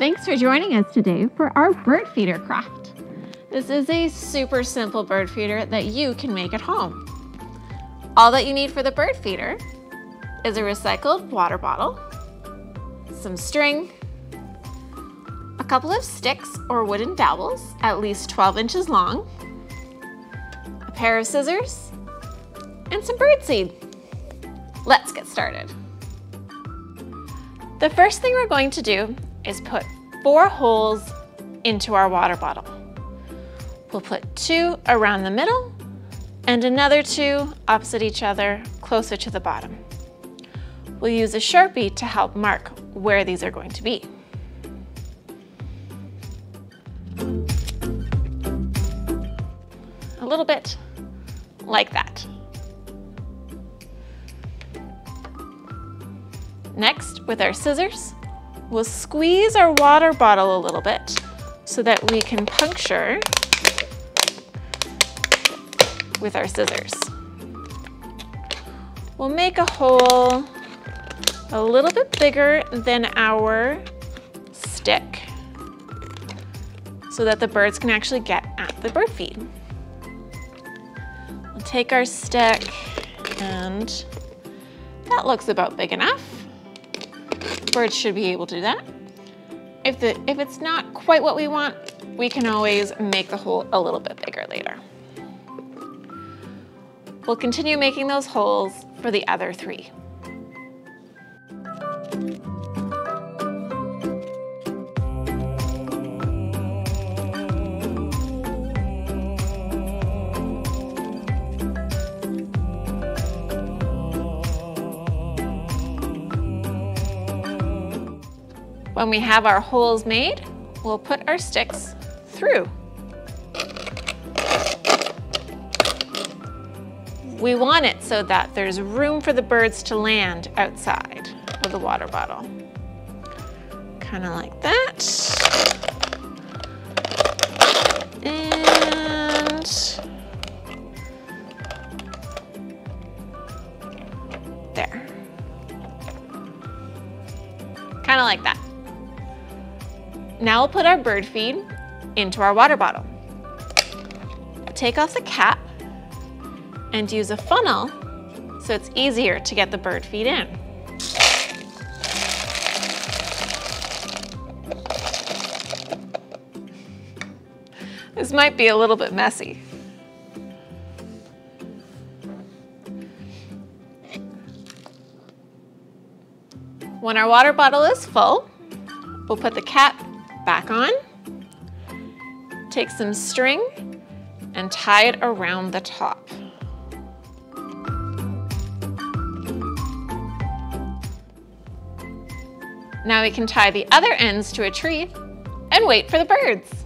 Thanks for joining us today for our bird feeder craft. This is a super simple bird feeder that you can make at home. All that you need for the bird feeder is a recycled water bottle, some string, a couple of sticks or wooden dowels at least 12 inches long, a pair of scissors, and some birdseed. Let's get started. The first thing we're going to do is put 4 holes into our water bottle. We'll put 2 around the middle and another 2 opposite each other closer to the bottom. We'll use a Sharpie to help mark where these are going to be. A little bit like that. Next, with our scissors, we'll squeeze our water bottle a little bit so that we can puncture with our scissors. We'll make a hole a little bit bigger than our stick so that the birds can actually get at the bird feed. We'll take our stick, and that looks about big enough. Birds should be able to do that. If it's not quite what we want, we can always make the hole a little bit bigger later. We'll continue making those holes for the other 3. When we have our holes made, we'll put our sticks through. We want it so that there's room for the birds to land outside of the water bottle. Kind of like that. And there. Kind of like that. Now we'll put our bird feed into our water bottle. Take off the cap and use a funnel so it's easier to get the bird feed in. This might be a little bit messy. When our water bottle is full, we'll put the cap back on, take some string, and tie it around the top. Now we can tie the other ends to a tree and wait for the birds.